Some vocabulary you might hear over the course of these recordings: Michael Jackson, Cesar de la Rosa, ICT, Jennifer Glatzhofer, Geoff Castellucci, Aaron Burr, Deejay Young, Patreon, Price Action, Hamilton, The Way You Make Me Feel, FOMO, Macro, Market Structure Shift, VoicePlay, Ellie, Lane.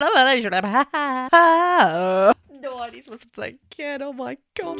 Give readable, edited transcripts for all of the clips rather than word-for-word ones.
Nobody's listening to that kid. Oh my god.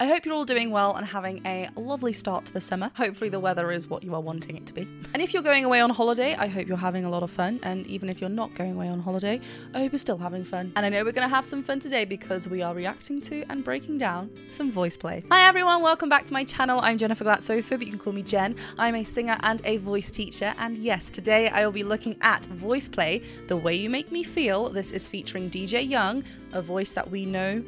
I hope you're all doing well and having a lovely start to the summer. Hopefully the weather is what you are wanting it to be. And if you're going away on holiday, I hope you're having a lot of fun. And even if you're not going away on holiday, I hope you're still having fun. And I know we're going to have some fun today because we are reacting to and breaking down some VoicePlay. Hi everyone, welcome back to my channel. I'm Jennifer Glatzhofer, but you can call me Jen. I'm a singer and a voice teacher. And yes, today I will be looking at VoicePlay, The Way You Make Me Feel. This is featuring Deejay Young, a voice that we know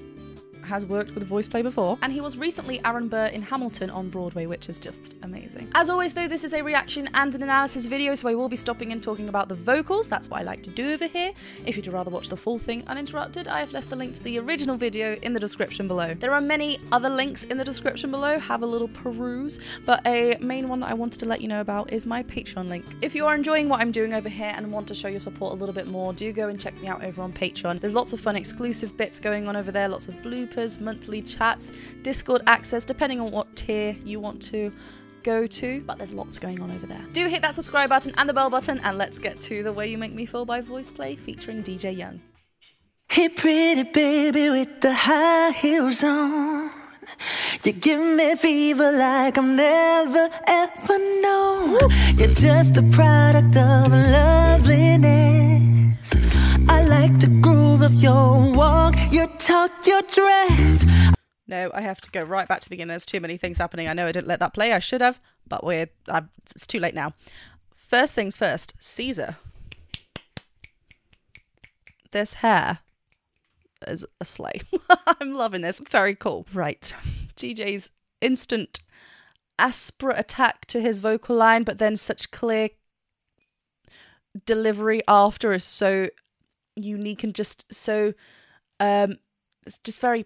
has worked with VoicePlay before, and he was recently Aaron Burr in Hamilton on Broadway, which is just amazing. As always though, this is a reaction and an analysis video, so I will be stopping and talking about the vocals. That's what I like to do over here. If you'd rather watch the full thing uninterrupted, I have left the link to the original video in the description below. There are many other links in the description below, have a little peruse, but a main one that I wanted to let you know about is my Patreon link. If you are enjoying what I'm doing over here and want to show your support a little bit more, do go and check me out over on Patreon. There's lots of fun exclusive bits going on over there, lots of bloopers, monthly chats, Discord access, depending on what tier you want to go to, but there's lots going on over there. Do hit that subscribe button and the bell button, and let's get to The Way You Make Me Feel by VoicePlay featuring Deejay Young. Hey pretty baby with the high heels on, you give me fever like I'm never ever known. Woo. You're just a product of loveliness. I like the groove of your walk, your talk, your dress. No, I have to go right back to the beginning. There's too many things happening. I know I didn't let that play. I should have, but it's too late now. First things first, Cesar. This hair is a slay. I'm loving this. Very cool. Right. Deejay's instant aspirate attack to his vocal line, but then such clear delivery after is so unique and just so it's just very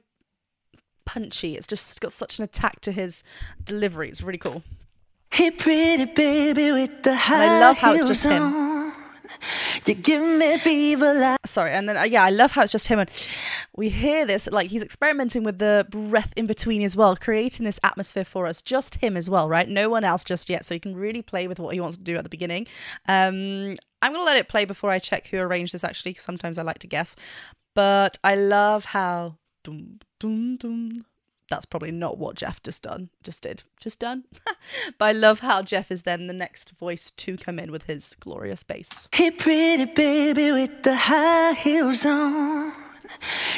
punchy. It's just got such an attack to his delivery. It's really cool. Hey pretty baby with the high, and I love how it's just him on. You give me fever like, sorry, and then yeah, I love how it's just him, and we hear this like he's experimenting with the breath in between as well, creating this atmosphere for us, just him as well, right? No one else just yet, so he can really play with what he wants to do at the beginning. I'm gonna let it play before I check who arranged this actually, because sometimes I like to guess. But I love how dum, dum, dum. That's probably not what Geoff just did. But I love how Geoff is then the next voice to come in with his glorious bass. Hey pretty baby with the high heels on,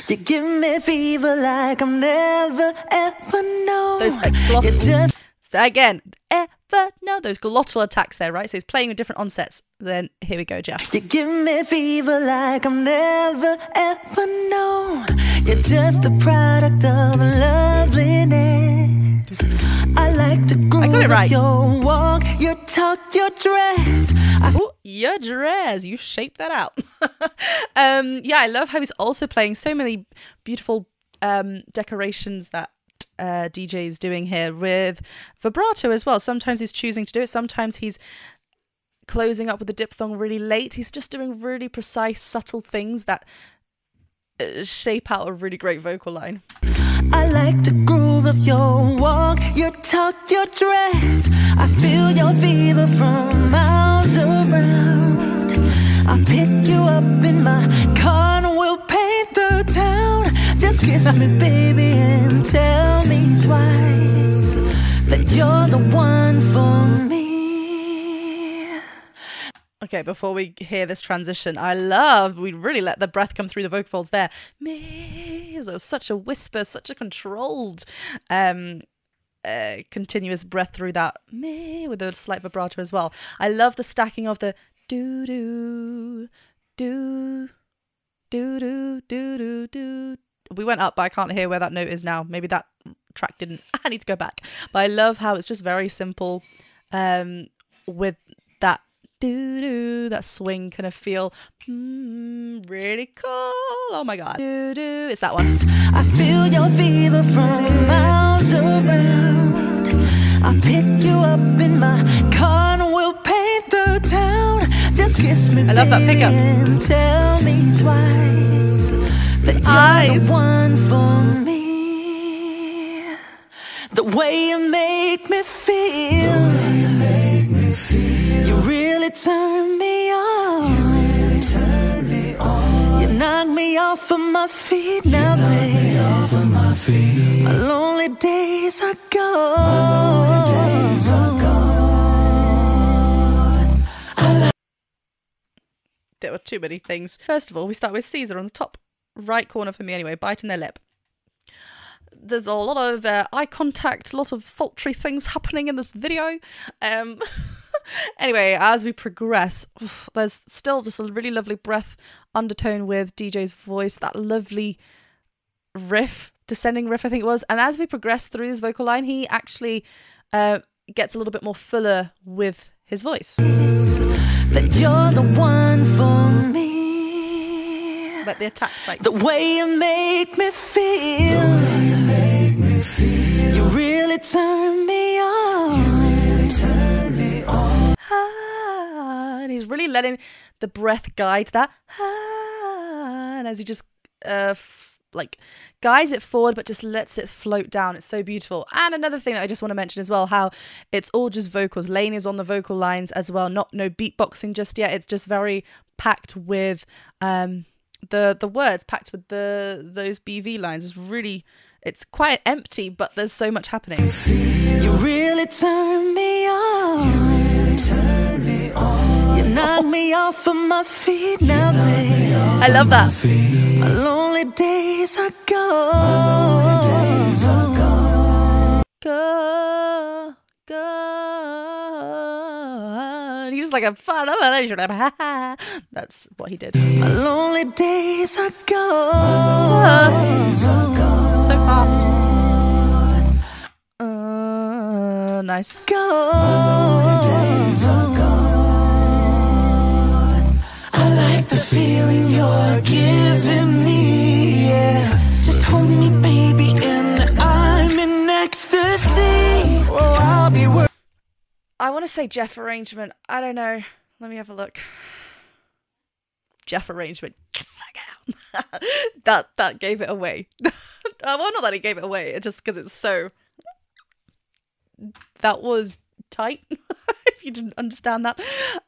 you give me fever like I'm never ever known. Those like glossy, again, ever no, those glottal attacks there, right? So he's playing with different onsets. Then here we go, Geoff. You give me fever like I'm never ever known. You're just a product of loveliness. I like the groove of your walk, your talk, your dress. Ooh, your dress, you shaped that out. Yeah, I love how he's also playing so many beautiful decorations that Deejay is doing here with vibrato as well. Sometimes he's choosing to do it, sometimes he's closing up with the diphthong really late. He's just doing really precise, subtle things that shape out a really great vocal line. I like the groove of your walk, your talk, your dress. I feel your fever from miles around. I'll pick you up in my car and we'll paint the town. Just kiss me baby and tell me twice that you're the one for me. Okay, before we hear this transition, we really let the breath come through the vocal folds there. It was such a whisper, such a controlled, continuous breath through that with a slight vibrato as well. I love the stacking of the do do do do do do do do. We went up, but I can't hear where that note is now. Maybe that track didn't. I need to go back. But I love how it's just very simple, with that doo-doo, that swing kind of feel. Really cool. Oh my god. Doo-doo. It's that one. I feel your fever from miles around. I'll pick you up in my car and we'll paint the town. Just kiss me. I love that pickup. And tell me twice that you're the one for me. The way you make me feel. off of my feet now, babe. Off of my feet. My lonely days are gone. My lonely days are gone. There were too many things. First of all, we start with Cesar on the top right corner for me anyway, biting their lip. There's a lot of eye contact, a lot of sultry things happening in this video. Anyway, as we progress, there's still just a really lovely breath undertone with Deejay's voice, that lovely riff, descending riff I think it was. And as we progress through this vocal line, he actually gets a little bit more fuller with his voice. That you're the one for me. Like the attack, like the way you made me feel. The way you made me feel. You really turned me on. You really turned me on. Ah, and he's really letting the breath guide that. Ah, and as he just like guides it forward, but just lets it float down. It's so beautiful. And another thing that I just want to mention as well, how it's all just vocals. Lane is on the vocal lines as well. No beatboxing just yet. It's just very packed with the words, packed with those BV lines. Is really, it's quite empty, but there's so much happening. You really turn me on. You really turn me on. You knock me off of my feet now, babe. I love that. My lonely days are gone. My lonely days are gone. Gone. Gone. He's just like a fun. That's what he did. My lonely days are gone. Days are gone. So fast. Nice. My lonely days are gone. I like the feeling you're giving me. Yeah. Just hold me, baby, and I'm in ecstasy. Oh, I'll be working. I want to say Geoff arrangement. I don't know. Let me have a look. Geoff arrangement. that gave it away. Well, not that he gave it away. It's just because it's so. That was tight. If you didn't understand that,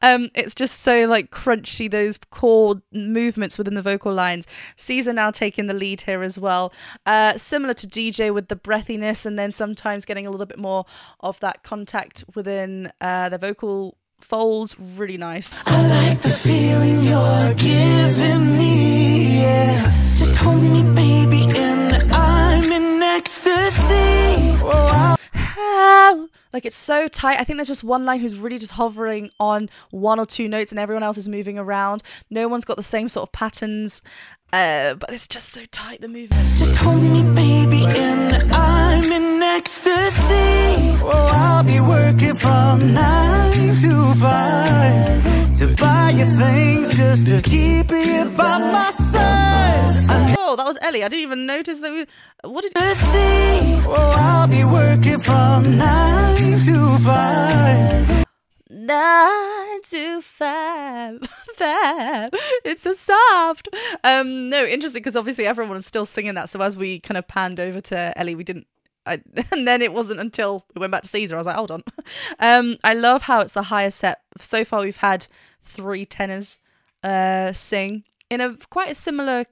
it's just so like crunchy. Those chord movements within the vocal lines. Cesar now taking the lead here as well. Similar to Deejay with the breathiness, and then sometimes getting a little bit more of that contact within the vocal folds. Really nice. I like the feeling you're giving me. Yeah. Just hold me, baby, and I'm in ecstasy. Oh, like it's so tight. I think there's just one line who's really just hovering on one or two notes, and everyone else is moving around. No one's got the same sort of patterns, but it's just so tight, the movement. Just hold me, baby, and I'm in ecstasy. Oh, I'll be working from 9 to 5 to buy you things just to keep you by my side. Oh, that was Ellie. I didn't even notice that. What did you see? Oh, I'll be working from 9 to 5. 9 to 5. It's so soft. No, interesting, because obviously everyone was still singing that. So as we kind of panned over to Ellie, we didn't. And then it wasn't until we went back to Cesar, I was like, hold on. I love how it's the higher set. So far, we've had 3 tenors sing in a quite a similar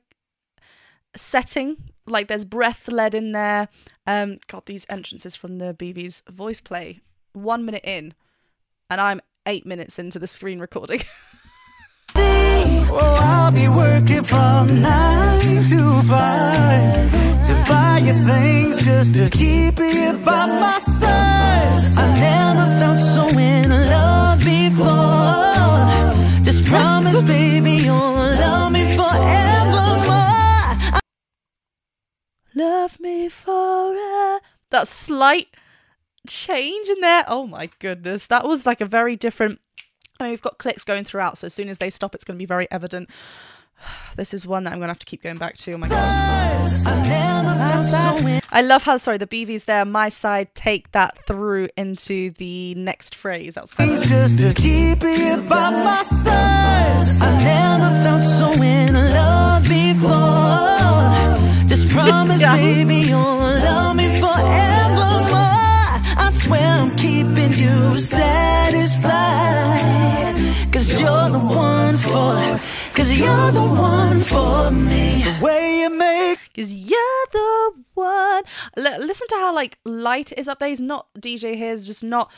setting. Like there's breath led in there. God, these entrances from the BV's VoicePlay. 1 minute in, and I'm 8 minutes into the screen recording. Oh, I'll be working from 9 to 5 to buy you things just to keep you by my side. I never felt so in love before. Just promise, baby, you'll love me forevermore. Love me forever. That slight change in there. Oh my goodness, that was like a very different. I mean, we've got clicks going throughout, so as soon as they stop, it's going to be very evident. This is one that I'm going to have to keep going back to. Oh my God. I love how, sorry, the BV's there. My side, take that through into the next phrase. That was quite nice. Just to keep it by my side. I never felt so in love before. Just promise, baby, you'll love me forevermore. I swear I'm keeping you satisfied, 'cause you're the one for 'Cause you're the one for me. The way you make. 'Cause you're the one. Listen to how like light is up there. He's not Deejay here. He's just not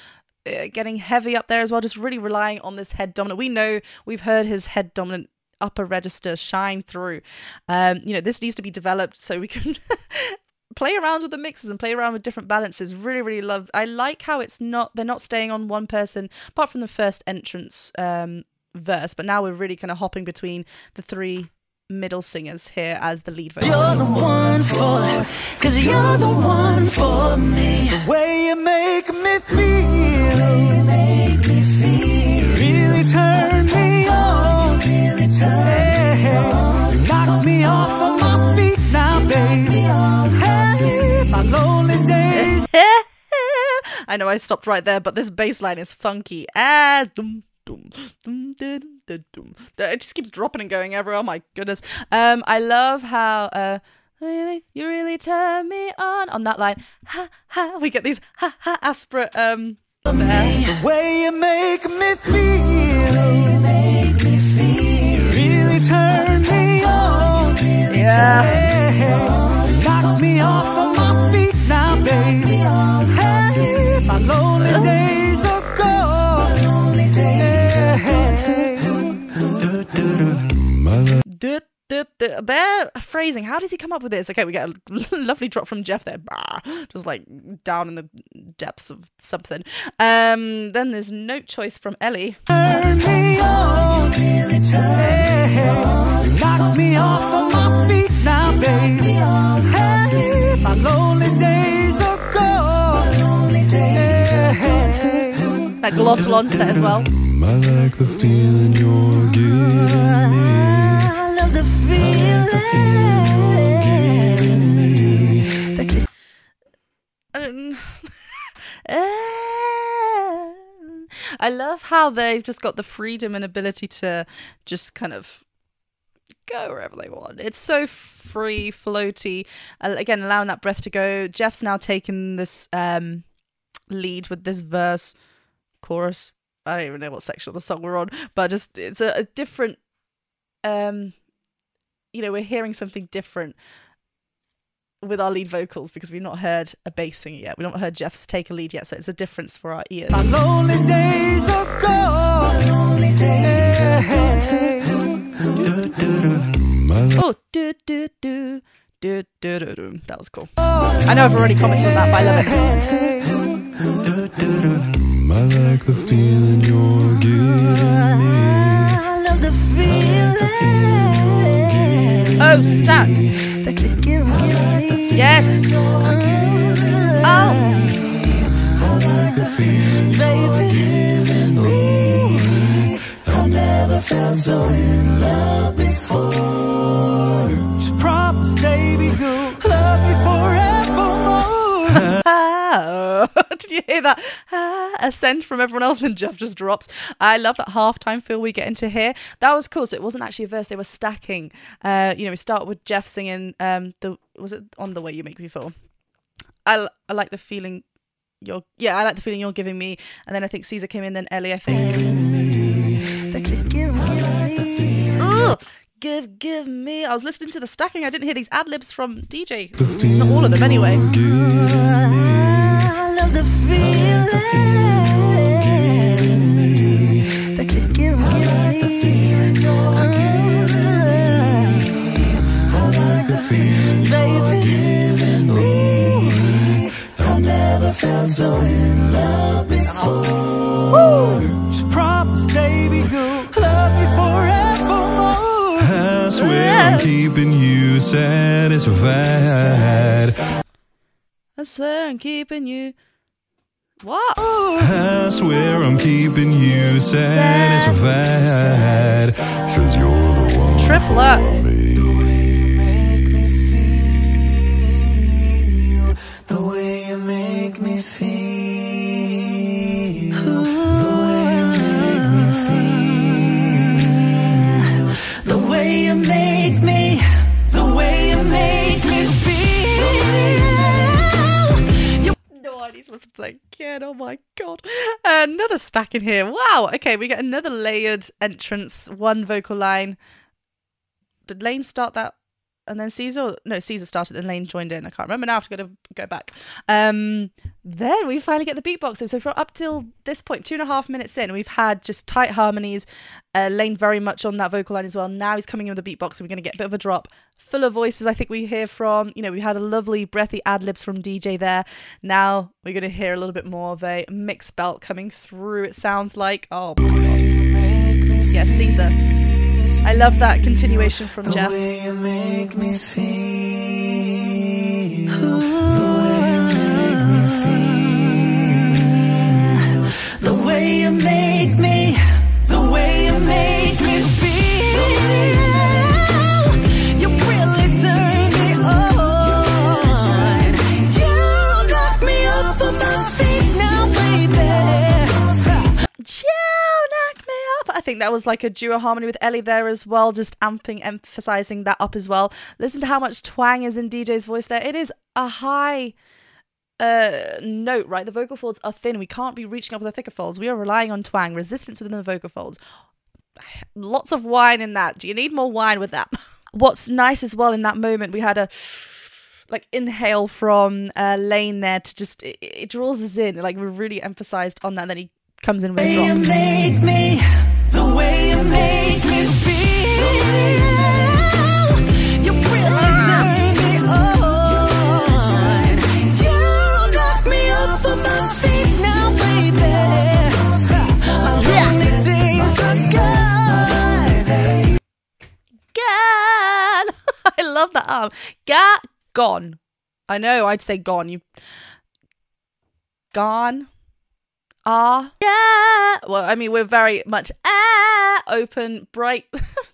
getting heavy up there as well. Just really relying on this head dominant. We know we've heard his head dominant upper register shine through. You know, this needs to be developed so we can play around with the mixes and play around with different balances. Really, really love. I like how it's not, they're not staying on one person apart from the first entrance verse, but now we're really kind of hopping between the three middle singers here as the lead voice. You're the one for, 'cause you're the one for me. The way you make me feel, you make me feel. You really turn me on. You really turn me on. You knock me off of my feet now, babe. Hey, my lonely days. I know I stopped right there, but this bass line is funky. It just keeps dropping and going everywhere. Oh my goodness. I love how you really turn me on that line. Ha ha. We get these ha ha aspirate the way you make me feel. You really turn me on. Yeah. You knock me off of my feet now, baby. Hey, my lonely days are gone. Their phrasing, how does he come up with this? Okay, we get a lovely drop from Geoff there, just like down in the depths of something. Then there's note choice from Ellie. Turn me on, really turn me on. Knock me off of my feet now, baby. Hey, my lonely days are gone. My lonely days are gone. That glottal onset as well. I like the feeling you're giving me. I love the feeling you're giving me. I love how they've just got the freedom and ability to just kind of go wherever they want. It's so free, floaty. Again, allowing that breath to go. Geoff's now taken this lead with this verse. Chorus. I don't even know what section of the song we're on, but just it's a different you know, we're hearing something different with our lead vocals because we've not heard a bass singer yet. We've not heard Geoff's take a lead yet, so it's a difference for our ears. My lonely days are gone. My lonely days are gone. Oh, do do do do do do do. That was cool. I know I've already commented on that, but I love it. I like the feeling you're giving me. I love the feeling. Oh, stuck. Yes. Oh. I like the feeling you're giving me. I never felt so in love before. Just promise, baby, you'll love me forevermore. Did you hear that ascent from everyone else? Then Geoff just drops. I love that halftime feel we get into here. That was cool. So it wasn't actually a verse; they were stacking. You know, we start with Geoff singing. The was it on the way you make me feel? I like the feeling you're. Yeah, I like the feeling you're giving me. And then I think Cesar came in. Then Ellie, I think. Give me. I was listening to the stacking. I didn't hear these ad libs from Deejay. Not all of them, anyway. The feeling that you give me. I like the feeling you're giving me. I like the feeling you're giving me. I never felt so in love before. Just promise, baby, you'll love me forevermore. I swear I'm keeping you satisfied. I swear I'm keeping you. What? I swear I'm keeping you satisfied. 'Cause you're the one. Triple up. The way you make me feel. The way you make me feel. The way you make me feel. The way you make me. The way you make me feel. I need to listen to that again. Oh my god. Another stack in here. Wow. Okay, we get another layered entrance. One vocal line did Lane start that and then Cesar? No, Cesar started and Lane joined in. I can't remember now. I've got to go back. Then we finally get the beatboxing. So for up till this point, 2.5 minutes in, we've had just tight harmonies. Lane very much on that vocal line as well. Now he's coming in with the beatbox and we're going to get a bit of a drop. Fuller voices I think we hear from. You know, we had a lovely breathy ad-libs from Deejay there. Now we're going to hear a little bit more of a mix belt coming through. It sounds like, oh my God. Yeah, Cesar. I love that continuation from Geoff. The way you make me feel, the way you make me feel, the way you make me feel, you really turn me on. You knock me off of my feet now, baby. I think that was like a duo harmony with Ellie there as well, just amping, emphasizing that up as well. Listen to how much twang is in Deejay's voice there. It is a high note, right? The vocal folds are thin. We can't be reaching up with the thicker folds. We are relying on twang, resistance within the vocal folds. Lots of wine in that. Do you need more wine with that? What's nice as well in that moment, we had a like inhale from Lane there to just, it draws us in. Like, we're really emphasized on that. And then he comes in with a drop. The way you make me feel, you really turn me on. You knock me off of my feet now, baby. My lonely days are gone. Gone. I love that arm. Gone. I know. I'd say gone. You gone. Yeah. Well, I mean, we're very much open, bright,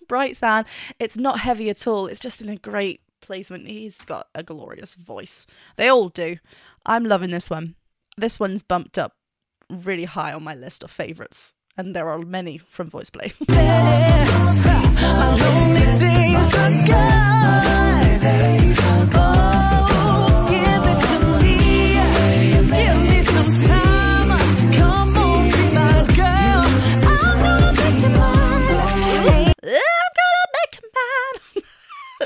bright sound. It's not heavy at all. It's just in a great placement. He's got a glorious voice. They all do. I'm loving this one. This one's bumped up really high on my list of favourites, and there are many from VoicePlay. My lonely days are gone. Oh, give it to me. Give me some time.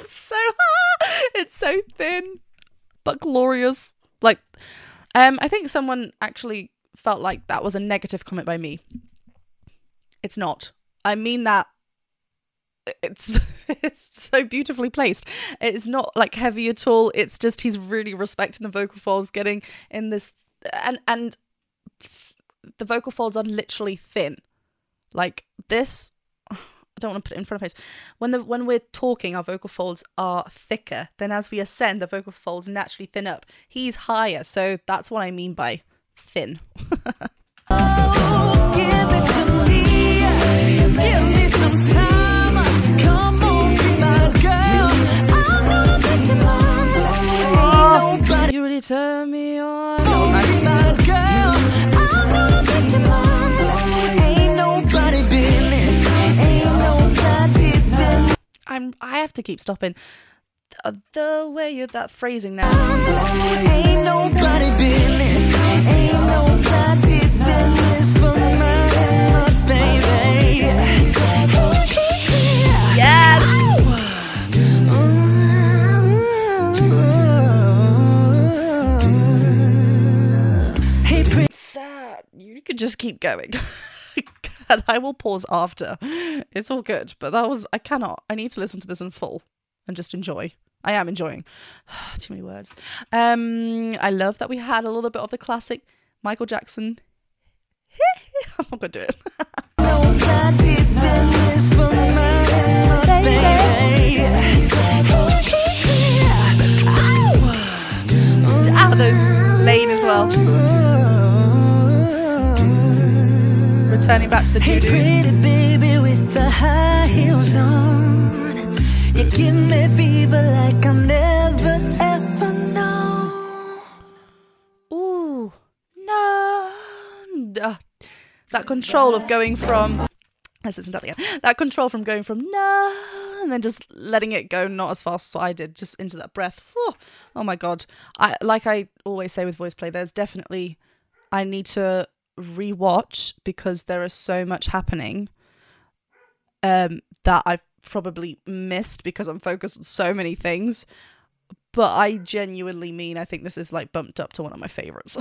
It's so hard. It's so thin, but glorious. Like, I think someone actually felt like that was a negative comment by me. It's not. I mean that. It's so beautifully placed. It's not like heavy at all. It's just he's really respecting the vocal folds, getting in this, and the vocal folds are literally thin, like this. Don't want to put it in front of my face. When we're talking, our vocal folds are thicker. Then as we ascend, the vocal folds naturally thin up. He's higher, so that's what I mean by thin. Oh, give it to me. Give me some time. Come on, be my girl. I'm gonna make you mine. Ain't nobody. You really turn me on. Oh, be my girl. I'm gonna make you mine. Ain't nobody business. Ain't I have to keep stopping. The way you're that phrasing now. Ain't nobody business. Ain't nobody business but my baby. Yes. Hey, Prince. You could just keep going. And I will pause after. It's all good, but that was, I cannot. I need to listen to this in full and just enjoy. I am enjoying. Too many words. I love that we had a little bit of the classic Michael Jackson. I'm not gonna do it. Out of those Lane as well. Turning back to the doo-doo. Hey, pretty baby with the high heels on. You give me fever like I've never ever known. Ooh, no. That control of going from, let's listen to that again. That control from going from no and then just letting it go, not as fast as I did, just into that breath. Whew. Oh my God. Like I always say with VoicePlay, there's definitely, I need to rewatch because there is so much happening that I've probably missed because I'm focused on so many things. But I genuinely mean I think this is like bumped up to one of my favorites.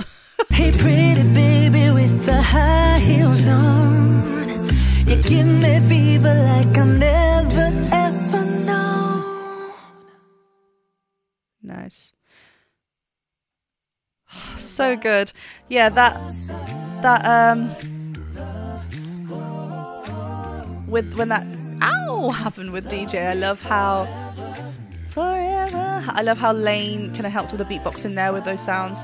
Hey, pretty baby with the high heels on, you give me fever like I'm never ever known. Nice. So good. Yeah, that with when that ow happened with Deejay, I love how forever. I love how Lane kind of helped with the beatbox in there with those sounds.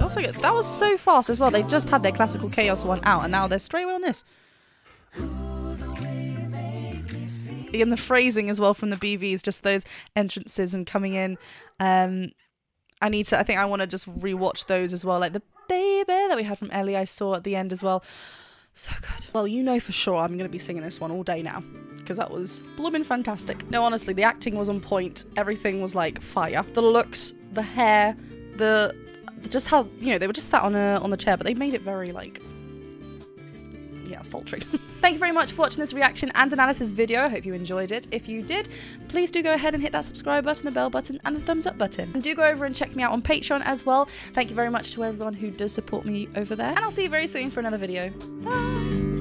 Also good. That was so fast as well. They just had their classical chaos one out, and now they're straight away on this. Again, the phrasing as well from the BVs, just those entrances and coming in. I think I want to just rewatch those as well, like the baby that we had from Ellie. I saw at the end as well. So good. Well, you know for sure I'm going to be singing this one all day now, because that was blooming fantastic. No, honestly, the acting was on point. Everything was like fire. The looks, the hair, the just how, you know, they were just sat on the chair, but they made it very like, yeah, sultry. Thank you very much for watching this reaction and analysis video. I hope you enjoyed it. If you did, please do go ahead and hit that subscribe button, the bell button, and the thumbs up button. And do go over and check me out on Patreon as well. Thank you very much to everyone who does support me over there. And I'll see you very soon for another video. Bye!